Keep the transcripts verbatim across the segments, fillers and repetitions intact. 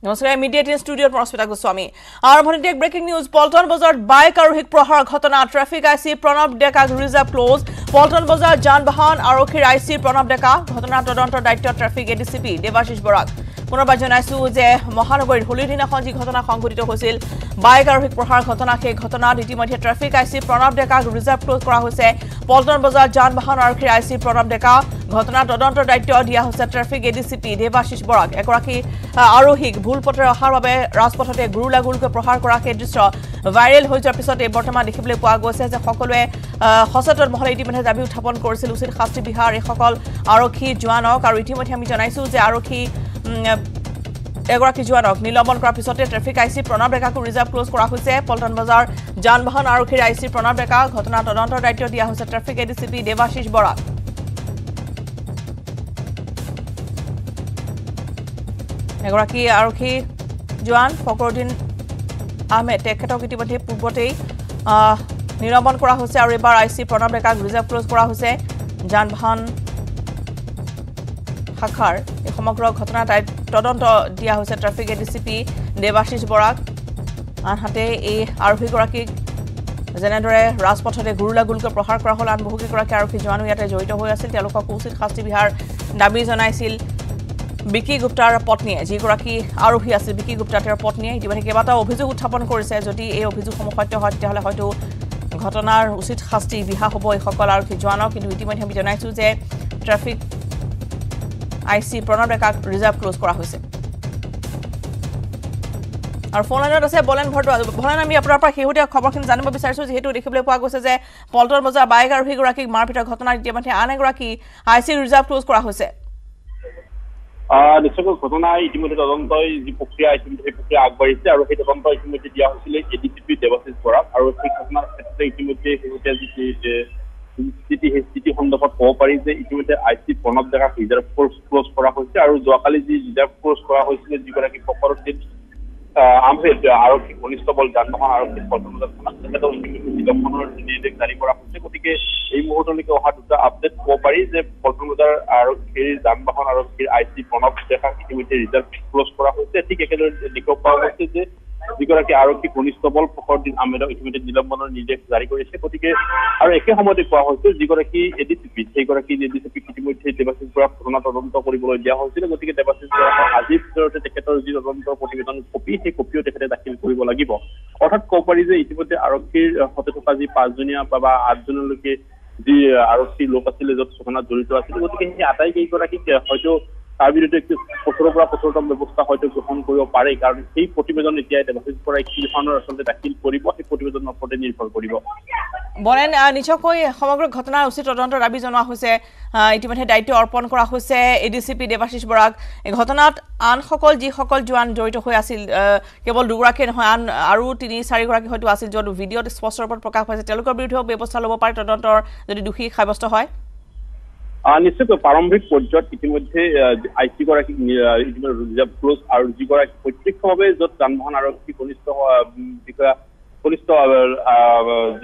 Namaskar, immediate in studio from Ashwita Ghuswami. Our Monday breaking news, Paltan Bazaar by Karuhik Prahar Ghatanar. Traffic I C Pranab Deka, Gharu Riza closed. Paltan Bazaar, Jan Bahan, Arokhir I C Pranab Deka, Ghatanar Todontor Daityo Traffic A D C P, Debashish Baruah. পুনৰবাৰ জনাইছো যে মহানগৰীৰ হোলিৰ দিনাখন যি ঘটনা সংঘটিত হৈছিল bike আৰোহীৰ প্ৰহাৰ ঘটনা সেই ঘটনাত ইতিমধ্যে traffic Aichi Pranab Deka reserve close কৰা হৈছে পল্টন বজাৰ যান বাহন আৰক্ষীৰ আইচি প্ৰণৱ ডেকা ঘটনা তদন্তৰ দায়িত্ব দিয়া হৈছে ট্ৰেফিক এডিচিপি দেবাশিষ বৰাক এগৰাকী আৰোহীক ভুল পথে অহাৰ বাবে ৰাজপথতে গুৰুলাগুলকৈ প্ৰহাৰ কৰা সেই দৃশ্য ভাইৰেল হৈ যোৱাৰ পিছত এই বৰ্তমান দেখিবলৈ পোৱা গৈছে যে সকলোৱে সচেতন মহলে ইতিমধ্যে দাবী উত্থাপন কৰিছিল উচিত শাস্তি বিহাৰ এই সকল আৰক্ষী জোৱানক আৰু ইতিমধ্যে আমি জনাইছো যে আৰক্ষী Egraki Joan, Nilabon crop is traffic I C Pranab Deka reserve close Korahuse, Paltan Bazaar, Jan Bahan Arokhir I C Pranab Deka, Ghatanar Todontor Daityo Dia Hoise traffic A D C P Debashish Baruah. Egraki Arokhir Joan, Fakhruddin Ahmed, Teketok Itibodhe Purbotei, Nilabon Korahuse, Aribar I C Pranab Deka reserve close Korahuse, Jan Bahan. Hakhar, a homograph Hotana Todonto Dia Hose traffic at D C P, Debashish Baruah, Anhate, E. Arhigoraki, Zenadre, Raspot, Gurula Gulka, Prohar Krahol, and Bukikraka, Joan, we at Joito, Hoyasil, Telokakusit, Hasti Bihar, Nabiz on Isil, Biki Gupta, Potnia, Jigoraki, Aruhias, Biki Gupta, Potnia, Dibakabata, Obizu Tapon Corses, D. Obizu Homohoto, Hotel, Hotonar, Usit Hasti, Bihahoboy, Hokolar, Kijuanok, and Vitamin Habitanaisu, traffic. I C Pranab Deka reserve close kora hoise. Our phone line ase bolen bhot bolen ami apnar par hehutia khobor khin janibo bisarisu jehetu dekhibole pua goise je Paltan Bazaar bike aru higoraki marpita ghotona itimate anegoraki I C reserve close kora hoise. Ah nishchoi ghotona itimate todonto je pokriya itimate pokriya agbarise aru ei todonto itimate dia hoisile A D C P Debashish Baruah aru ei ghotona khetre itimate hehutia je City has city on the copper is the issue with the I C one of the reserve close for a hotel, Zoakali, reserve close for a hotel, you can keep for it. I'm saying the Arokhir Constable Jan Bahan Arokhir Paltan Bazaar community governor in the Karibora Security, a motor legal hard to the update copper is the Paltan Bazaar Arokhir Jan Bahan Arokhir I C one of the reserve close for a hotel, ticket the copper is the because the Arokhir Constable for the Amero intimate Nilabon needed Zariko Security, Areke Homodic Hostel, Zigoraki, A D C P, Tegoraki, A D C P, Debasis Graph, Ronatodon, Toribolia Hostel, Motic Debasis Graph, Azip, the Cator Zidon, Potivitan, Copi, Copio, the Kedaki, Kuribola Gibo. Or hot copper is it with the Arokhir, Hotokazi, Pazunia, Baba, Abdul Luke, the Arokhir Locasil of Sona Durito, Ataki, Hojo. I will take this photograph of the Bosta Hotel to Hong Kong Paragal. He put him on the jet for a kill honor or something that killed Poribo. He put him on for the need for Poribo. Boren Nichokoi, Homograph Hotana, Sit or Don Rabizona Hosea, Itimate Daito or Poncora Hosea, A D C P Debashish Baruah, a Hotanat, An Hokol, G Hokol, Juan, Joito Hoyasil, Cable Durak and Hoan, Arutini, Sarigaki Hotuasil, Jodo video, the sponsor of Pokapas, Teluco, Bebosalo Part or Dontor, the Duhi Habostohoi. নিশ্চয় পারম্পরিক পর্যায়ত ইতিমধ্যে আইসি গৰাকী reserve close আৰু জিগৰাকী প্ৰত্যক্ষভাৱে যত যানবাহন আৰক্ষী কনিষ্ঠ বিষয়া কনিষ্ঠ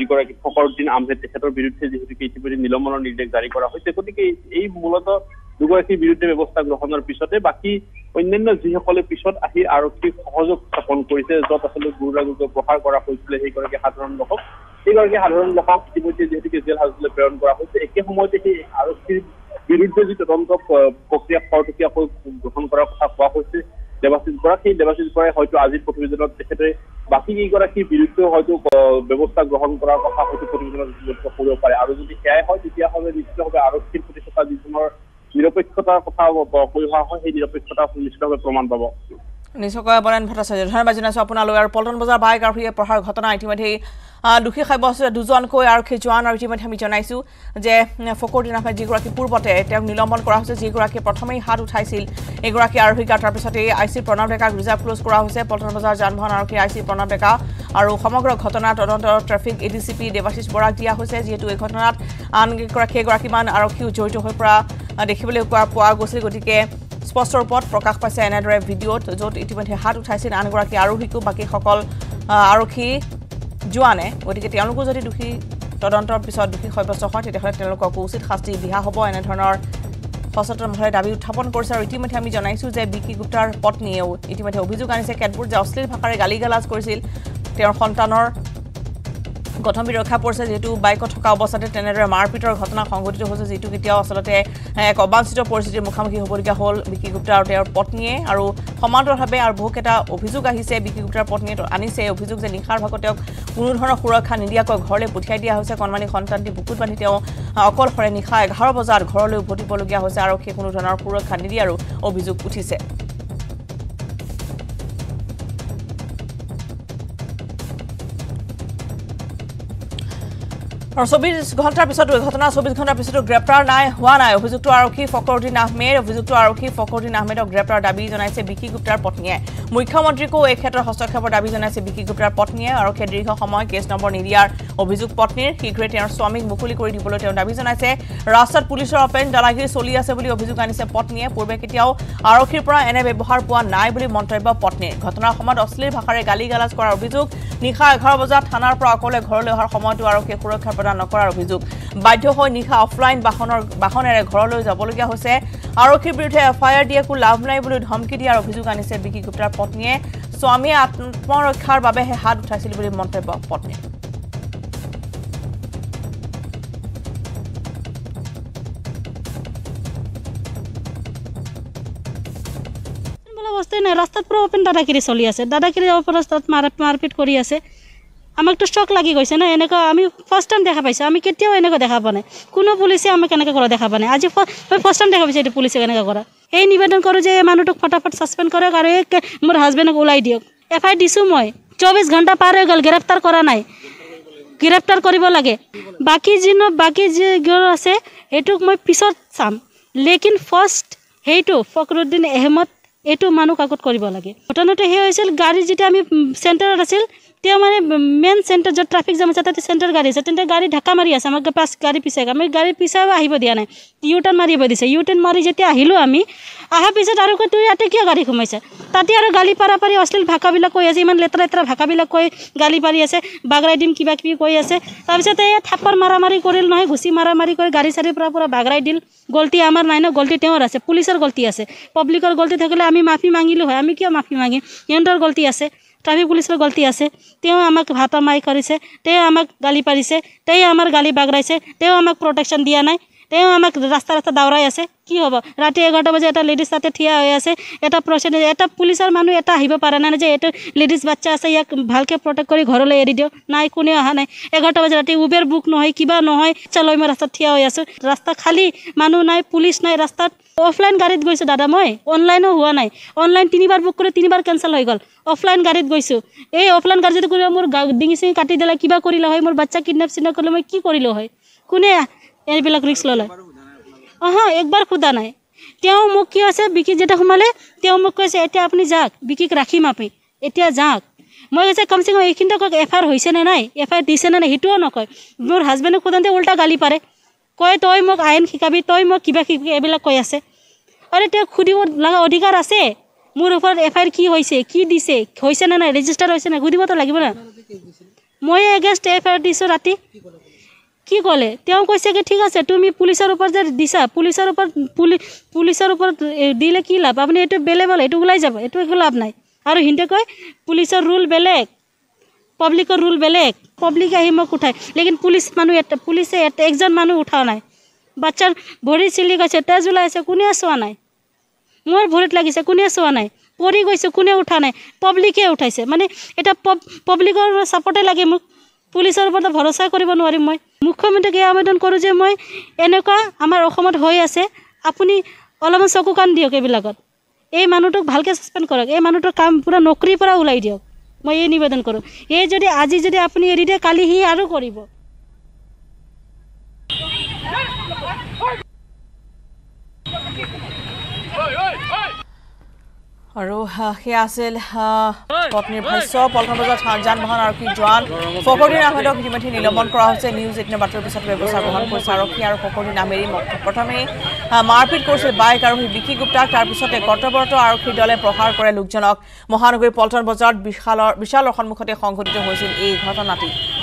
জিগৰাকী ফকৰুদ্দিন আহমেদ তেখেতৰ বিৰুদ্ধে যিহেতু ইতিমধ্যে নিলম্বনৰ নিৰ্দেশ জাৰি কৰা হৈছে গতিকে এই মূলত দুগৰাকীৰ বিৰুদ্ধে ব্যৱস্থা গ্ৰহণৰ পিছতে বাকী অন্যান্য যিসকলে পিছত আহি আৰক্ষী সহযোগ স্থাপন কৰিছে যত আচলতে গুৰুলাগুলকৈ প্ৰহাৰ কৰা হৈছিল সেই গৰাকী সাধাৰণ লোকক এইগৰাকী সাধাৰণ লোকক ইতিমধ্যে যিহেতু জেল হাজতলৈ প্ৰেৰণ কৰা হৈছে একে সময়তে সেই আৰক্ষীৰ বিৰুদ্ধে যি তদন্ত প্ৰক্ৰিয়া খৰতকীয়া গ্ৰহণ কৰাৰ কথা কোৱা হৈছে দেবাশিষ বৰাক সেই দেবাশিষ বৰাই হয়তো আজিৰ প্ৰতিবেদনত তেখেতে বাকী কেইগৰাকীৰ বিৰুদ্ধে হয়তো ব্যৱস্থা গ্ৰহণ কৰাৰ কথা হয়তো প্ৰতিবেদনত উল্লেখ কৰিব পাৰে আৰু যদি সেয়াই হয় তেতিয়াহ'লে নিশ্চিতভাৱে আৰক্ষীৰ প্ৰতি থকা জীৱনৰ নিৰপেক্ষতাৰ কথা কৈহা হয় সেই নিৰপেক্ষতা নিশ্চিতভাৱে প্ৰমাণ পাব নিছকয় বৰণ ভট্টাচাৰ্য ধন্যবাদ জনাইছো আপোনালৈ আৰু পল্টন বজাৰ বাইক আৰু এই প্ৰহাৰ ঘটনা ইতিমধ্যে দুখী খাইবছে দুজনকৈ আৰু খেজুৱান আৰু ইতিমধ্যে আমি জনাইছো যে ফকৰুদ্দিন আহমেদ জিগৰাকী পূৰ্বতে তেওঁক নিলম্বন কৰা হৈছে জিগৰাকী প্ৰথমেই হাত উঠাইছিল এগৰাকী আৰক্ষী কাটাৰ পিছতে আইচি প্ৰণৱ ডেকা ৰিজাৰ্ভ ক্লোজ কৰা হৈছে পল্টন বজাৰ যান বাহন আৰক্ষী আইচি প্ৰণৱ ডেকা আৰু সমগ্ৰ ঘটনা তদন্ত ট্ৰেফিক এডিচিপি দেবাশিষ বৰাক দিয়া হৈছে যেহেতু এই ঘটনাত আন গৰাকী গৰাকীমান আৰক্ষীও জড়িত হৈ পৰা দেখিবলৈ পোৱা গৈছিল গতিকে Sponsor report Prakash Paisa Anadre video to Jot Itimate Hatu Tyson Angoraki Aruhiku Baki Hokol Arokhir Joane, what get Yanukuzi Duki, Todonto Pisod Duki Hobosohot, Telokokusit, Hasti, Bihahobo, and Honor সচেতন ভাবে দাবি উত্থাপন কৰিছে আৰু ইতিমধ্যে আমি জনাইছো যে বিকি গুপ্তাৰ পত্নীয়েও ইতিমধ্যে অভিযোগ আনিছে কেটবোৰ যে অশ্লীল ভাষাৰে গালিগালাজ কৰিছিল তেওঁৰ সন্তানৰ গঠন বিৰক্ষা পৰিছে যেটো বাইকত থকা অৱস্থাতে তেনেৰে মাৰপিটৰ ঘটনা সংঘটিত হৈছে যেটো কিতিয়া আসলতে এক অবাঞ্ছিত পৰিস্থিতিৰ মুখামুখি হ'বলগীয়া হ'ল বিকি গুপ্তা আৰু তেওঁৰ পত্নীয়ে আৰু সমান্তৰালভাৱে আৰু বহুকেটা অভিযোগ আহিছে বিকি গুপ্তাৰ পত্নীয়ে আনিছে অভিযোগ যে নিখাৰ ভাগতেক কোনো ধৰণৰ সুৰক্ষা নিদিয়াকৈ ঘৰলৈ পঠিয়াই দিয়া হৈছে কনমানি সন্তানটি বুকুত বান্ধি তেওঁ অকলশৰে নিখা এঘাৰ বজাৰ ঘৰলৈ উভতিবলগীয়া হৈছে আৰু কি কোনো ধৰণৰ সুৰক্ষা নিদিয়াৰ অভিযোগ উঠিছে और चौबीस घंटा पिछत घटना चौबीस घंटा पिछत ग्रेप्टार ना हुआ ना अभियुक्त आरोखी फकरुद्दीन आहमेद अभियुक्त आरोखी फकरुद्दीन आहमेदक ग्रेप्टार दाबी जनाइसे बिकी गुप्तार पत्नीए मुख्यमंत्री को एक क्षेत्र हस्तक्षेपर दाबी जनाइसे बिकी गुप्तार पत्नीए आरोखी दीर्घ समय केस नम्बर निदियार अभियोग पत्नीर शीघ्र तेर स्वामीक मुकुली कर दिबले तेर दाबी जनाइसे रास्तार पुलिसर अपेन दालागिरी चलि आछे बुली अभियोग आनिसे पत्नीए पूर्वे केतियाओ आरोखीर परा एने व्यवहार पुआ नाइ बुली मंतव्य पत्नीर घटनार समयत अश्लील भाषारे गालिगालाज करार अभियोग निशा एघार बजात थानार परा अकले घरले अहार समयतो आरोखी सुरक्षा নকৰাৰ অভিযোগ বাধ্য হৈ নিখা অফলাইন বাহনৰ বাহনেৰে ঘৰলৈ যাবলগীয়া হৈছে আৰক্ষীৰ বিৰুদ্ধে এফআইআৰ দিয়াকো লাভ নাই বুলি ধমকি দিয়াৰ অভিযোগ আনিছে বিকি গুপ্তাৰ পত্নীয়ে স্বামীয়ে আত্মৰক্ষাৰ বাবে হাত উঠাইছিল বুলি মন্তব্য পত্নী বলা অৱস্থাই নাই ৰাস্তাত পুৰা অপেন দাদাগিৰি চলি আছে দাদাগিৰি অপৰাস্তাত মাৰপিট কৰি আছে আমাক তো শক লাগি গৈছে না এনেকা আমি ফার্স্ট টাইম দেখা পাইছো আমি কেতিয়াও এনেকা দেখা পানে কোনো পুলিশে আমি কেনেকা কৰা দেখা পানে আজি ফাৰ্স্ট টাইম দেখা পাইছো এই পুলিশে কেনেকা কৰা এই নিবেদন কৰো যে মানুহক फटाफट সাসপেন্ড কৰক আৰু এক মোৰ হাজবেণ্ডক ওলাই দিওক এফআই দিছো মই চৌবিশ ঘন্টা পাৰ হৈ গল গ্ৰেপ্তাৰ কৰা নাই গ্ৰেপ্তাৰ কৰিব লাগে বাকি যিন বাকি যে গৰ আছে এটুক মই পিছত চাম লেকিন ফাৰ্স্ট হেইটো ফকৰুদ্দিন আহমেদ এটু মানুহ কাকত কৰিব লাগে ঘটনাটো হে হৈছিল গাড়ী যেতিয়া আমি সেন্টাৰত আছিল त्यो माने मेन सेंटर जो ट्रैफिक जमा चाहता सेंटर गाड़ी से तेंटे गाड़ी धक्का मारी आस आमक पास गाड़ी पिसेगा मैं गाड़ी पिसाब आहिब दिया ना यू टर्न मारिब दिसे यू टर्न मारि जेते आहिलो आमी आहा पिसत आरो कतु याते किया गाड़ी घुमाइसे ताते आरो गाली पारापारी अश्लील भाषाबिला কৈ আছে ইমান লেতৰা লেতৰা ভাষাবিলা কৈ গালি পাৰি আছে বাগৰাই দিম কিবা কিবি কৈ আছে তাৰপিছত এই থাপ্পৰ মাৰামাৰি কৰিল নহয় ঘুচি মাৰামাৰি কৰি গাড়ী সাৰি পুৰা পুৰা বাগৰাই দিল গলতি আমাৰ নাই ন গলতি তেওঁৰ আছে পুলিচৰ গলতি আছে পাব্লিকৰ গলতি থাকিলে আমি মাফি মাগিলো হয় আমি কিয় মাফি মাগি এন্ডৰ গলতি আছে ट्राफिक पुलिसर गलती आसे तेव आमाक भाता माई करिसे तेव आमाक गाली पारिसे तेव आमार गाली बागराइसे तेव आमाक प्रोटेक्शन दिया नाई तेव आमाक रास्ता रास्ता दावराई आसे कि हबो राति एगारटा बजे एटा लेडिज साथे ठिया होय आसे एटा प्रश्न एटा पुलिसर मानु एटा आहिबो पारा ना जे एटा लेडिज बच्चा आसे याक भालके प्रोटेक्ट करी घरले एरि दियो नाई कोने आहा नाई एगारटा बजे राति उबेर बुक नहय किबा नहय चलय म रास्ता ठिया होय आसे रास्ता खाली मानु नाई पुलिस नाई रास्ता অফলাইন গাড়িত গৈছো দাদা মই অনলাইনো হোৱা নাই অনলাইন তিনিবাৰ বুক কৰি তিনিবাৰ কেনসেল হৈ গল অফলাইন গাড়িত গৈছো এই অফলাইন গাড়ি যদি কৰিবা মোৰ ডিঙিছি কাটি দিলা কিবা কৰিলা হয় মোৰ বাচ্চা কিডন্যাপ চিনা কৰিলে মই কি কৰিলো হয় কোনে এৰবিলাক ৰিস্ক ললে আহা একবাৰ খুদা নাই তেও মোক কি আছে বিকি যেটা সোমালে তেও মোক কৈছে এতিয়া আপুনি যাক বিকিক ৰাখিম আপে এতিয়া যাক মই কৈছে কমসে কম এইখিনটা কক এফআইআৰ হৈছে না নাই এফআইআৰ দিছে না নাই হিটোও নকয় মোৰ হাজবেণ্ডে খুদাতে উল্টা গালি পাৰে কয় তই মোক আইন শিকাবি তই মোক কিবা কিবি এবিলাক কয় আছে আৰু তে খুদিব লাগা অধিকাৰ আছে মোৰ ওপৰত এফআইআৰ কি হৈছে কি দিছে হৈছে না নাই ৰেজিষ্টাৰ হৈছে না খুদিব তো লাগিব না মই এগেইনষ্ট এফআইআৰ দিছো ৰাতি কি ক'লে তেওঁ কৈছে কি ঠিক আছে তুমি পুলিচৰ ওপৰত যে দিছা পুলিচৰ ওপৰত পুলিচৰ ওপৰত দিলে কি লাভ আপুনি এটো বেলেবেল এটো উলাই যাব এটো একো লাভ নাই আৰু হিন্দে কয় পুলিচৰ ৰুল বেলেগ পাব্লিকৰ ৰুল বেলেগ পাব্লিক আহি মোক উঠায় লেকিন পুলিচ মানুহ এটা পুলিচে একজন মানুহ উঠা নাই বাচ্চাৰ ভৰি চিলি গৈছে তেজ ওলাইছে কোনে চোৱা নাই মোৰ ভৰিত লাগিছে কোনে চোৱা নাই পৰি গৈছে কোনে উঠা নাই পাব্লিকে উঠাইছে মানে এটা পাব্লিকৰ সাপোৰ্টে লাগে মোক পুলিচৰ ওপৰত ভৰসা কৰিব নোৱাৰিম মই মুখ্যমন্ত্ৰীক এই আবেদন কৰোঁ যে মই এনেকুৱা আমাৰ অসমত হৈ আছে আপুনি অলপমান চকু কাণ দিয়ক এইবিলাকত এই মানুহটোক ভালকে সাসপেন্ড কৰক এই মানুহটোৰ কাম পুৰা নকৰি পৰা উলাই দিয়ক মই এই নিবেদন কৰোঁ এই যদি আজি যদি আপুনি এৰি দিয়ে কালি হি আৰু কৰিব আৰু হে আছিল পত্নী ভাষ্য পল্টন বজাৰ জান বাহন আৰক্ষী জোৱান ফকৰুদ্দিন আহমেদক ইতিমধ্যে নিলম্বন কৰা হৈছে নিউজ এইটিনৰ বাতৰি পিছত ব্যৱস্থা গ্ৰহণ কৰিছে আৰক্ষী আৰু ফকৰুদ্দিন আহমেদে প্ৰথমে মাৰপিট কৰিছিল বাইক আৰু বিকি গুপ্তাক তাৰ পিছতে কৰ্তব্যৰত আৰক্ষীৰ দলে প্ৰহাৰ কৰে লোকজনক মহানগৰীৰ পল্টন বজাৰত বিশালৰ বিশালৰ সন্মুখতে সংঘটিত হৈছিল এই ঘটনাটি